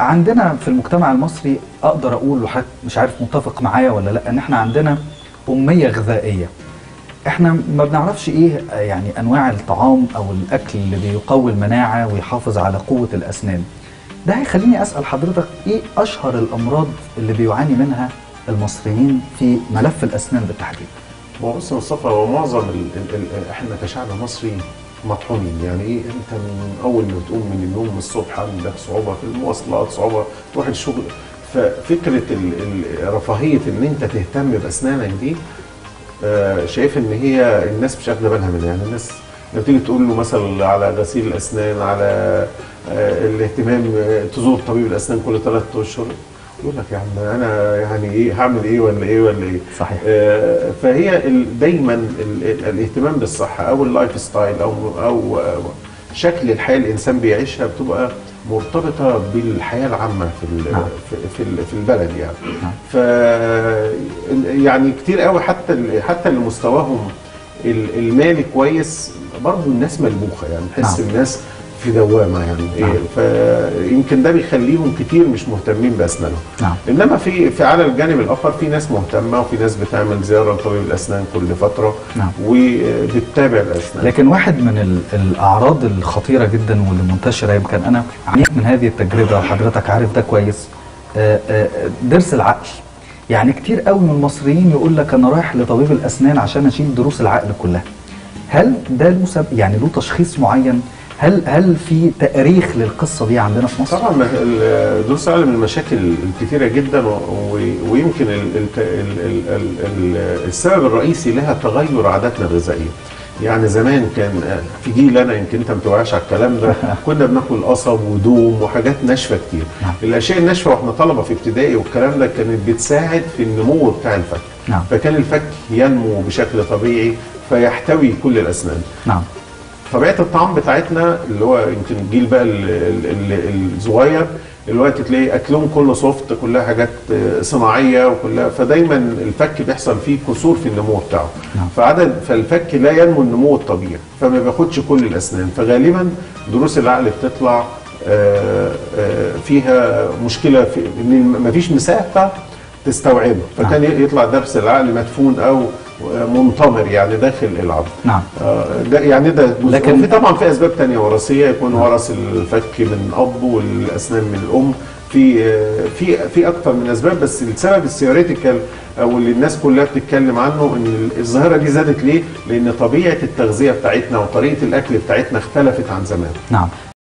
عندنا في المجتمع المصري اقدر اقول وحضرتك مش عارف متفق معايا ولا لا ان احنا عندنا اميه غذائيه. احنا ما بنعرفش ايه يعني انواع الطعام او الاكل اللي بيقوي المناعه ويحافظ على قوه الاسنان. ده هيخليني اسال حضرتك ايه اشهر الامراض اللي بيعاني منها المصريين في ملف الاسنان بالتحديد؟ هو بص مصطفى، هو معظم احنا كشعب مصري مطحونين. يعني ايه؟ انت من اول ما تقوم من النوم من الصبح عندك صعوبه في المواصلات، صعوبه تروح الشغل، ففكره رفاهيه ان انت تهتم باسنانك دي شايف ان هي الناس مش واخده بالها منها. يعني الناس لما تيجي تقول له مثلا على غسيل الاسنان، على الاهتمام، تزور طبيب الاسنان كل 3 اشهر، يقول لك يا عم انا يعني ايه هعمل ايه ولا ايه ولا ايه؟ صحيح. فهي دايما الاهتمام بالصحه او اللايف ستايل او شكل الحياه الانسان بيعيشها بتبقى مرتبطه بالحياه العامه في البلد. يعني ف يعني كتير قوي حتى اللي مستواهم المالي كويس برضه الناس ملبوخه. يعني تحس الناس في دوامه يعني فيمكن ده بيخليهم كتير مش مهتمين باسنانهم. انما في على الجانب الاخر في ناس مهتمه وفي ناس بتعمل زياره لطبيب الاسنان كل فتره وبتتابع الاسنان. لكن واحد من الاعراض الخطيره جدا واللي منتشره، يمكن انا عانيت من هذه التجربه وحضرتك عارف ده كويس، ضرس العقل. يعني كتير قوي من المصريين يقول لك انا رايح لطبيب الاسنان عشان اشيل ضروس العقل كلها. هل ده له سبب؟ يعني له تشخيص معين؟ هل في تاريخ للقصه دي عندنا في مصر؟ طبعا ضروس العقل من المشاكل الكثيره جدا، ويمكن السبب الرئيسي لها تغير عاداتنا الغذائيه. يعني زمان كان في جيل، انا يمكن انت ما بتوعاش على الكلام ده، كنا بناكل قصب ودوم وحاجات ناشفه كتير. الاشياء الناشفه واحنا طلبه في ابتدائي والكلام ده كانت بتساعد في النمو بتاع الفك، فكان الفك ينمو بشكل طبيعي فيحتوي كل الاسنان. طبيعه الطعام بتاعتنا اللي هو يمكن الجيل بقى الصغير دلوقتي تلاقي اكلهم كله سوفت، كلها حاجات صناعيه وكلها، فدايما الفك بيحصل فيه كسور في النمو بتاعه. فالفك لا ينمو النمو الطبيعي، فما بياخدش كل الاسنان، فغالبا ضروس العقل بتطلع فيها مشكله في ان مفيش مسافه تستوعبه، فكان يطلع ضرس العقل مدفون او منطمر يعني داخل العظم. ده يعني ده جزء. لكن في طبعا في اسباب ثانيه وراثيه، يكون ورث الفك من اب والاسنان من الام، في اكثر من اسباب، بس السبب الثيوريتيكال او اللي الناس كلها بتتكلم عنه ان الظاهره دي زادت ليه؟ لان طبيعه التغذيه بتاعتنا وطريقه الاكل بتاعتنا اختلفت عن زمان.